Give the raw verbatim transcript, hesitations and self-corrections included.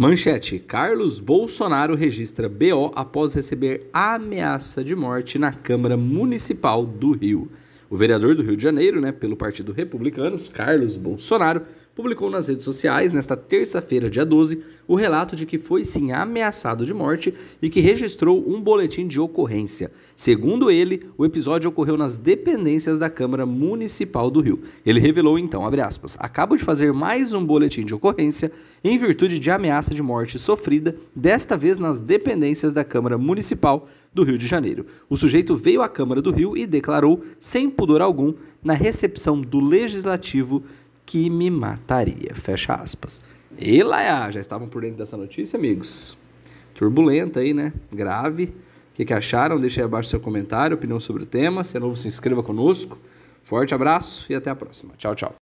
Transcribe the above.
Manchete: Carlos Bolsonaro registra B O após receber ameaça de morte na Câmara Municipal do Rio. O vereador do Rio de Janeiro, né, pelo Partido Republicanos, Carlos Bolsonaro, publicou nas redes sociais, nesta terça-feira, dia doze, o relato de que foi sim ameaçado de morte e que registrou um boletim de ocorrência. Segundo ele, o episódio ocorreu nas dependências da Câmara Municipal do Rio. Ele revelou então, abre aspas, "Acabo de fazer mais um boletim de ocorrência em virtude de ameaça de morte sofrida, desta vez nas dependências da Câmara Municipal do Rio de Janeiro. O sujeito veio à Câmara do Rio e declarou, sem pudor algum, na recepção do Legislativo, que me mataria", fecha aspas. E lá, já estavam por dentro dessa notícia, amigos? Turbulenta aí, né? Grave. O que, que acharam? Deixa aí abaixo seu comentário, opinião sobre o tema. Se é novo, se inscreva conosco. Forte abraço e até a próxima. Tchau, tchau.